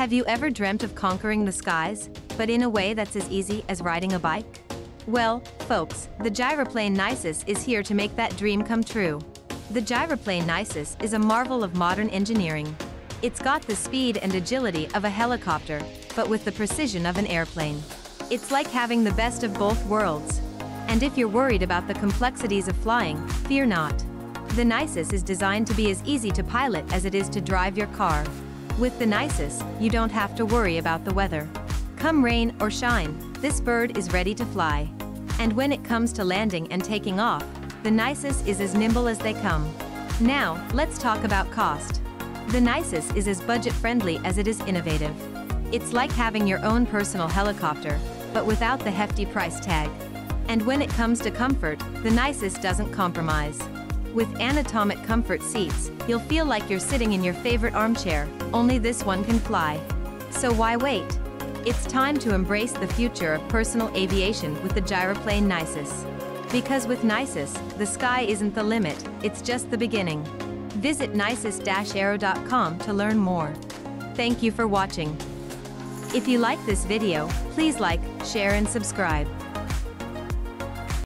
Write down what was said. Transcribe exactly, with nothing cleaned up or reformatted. Have you ever dreamt of conquering the skies, but in a way that's as easy as riding a bike? Well, folks, the Gyroplane Nisus is here to make that dream come true. The Gyroplane Nisus is a marvel of modern engineering. It's got the speed and agility of a helicopter, but with the precision of an airplane. It's like having the best of both worlds. And if you're worried about the complexities of flying, fear not. The Nisus is designed to be as easy to pilot as it is to drive your car. With the Nisus, you don't have to worry about the weather. Come rain or shine, this bird is ready to fly. And when it comes to landing and taking off, the Nisus is as nimble as they come. Now, let's talk about cost. The Nisus is as budget-friendly as it is innovative. It's like having your own personal helicopter, but without the hefty price tag. And when it comes to comfort, the Nisus doesn't compromise. With anatomic comfort seats, you'll feel like you're sitting in your favorite armchair, only this one can fly. So why wait? It's time to embrace the future of personal aviation with the Gyroplane Nisus. Because with Nisus, the sky isn't the limit, it's just the beginning. Visit nisus dash aero dot com to learn more. Thank you for watching. If you like this video, please like, share and subscribe.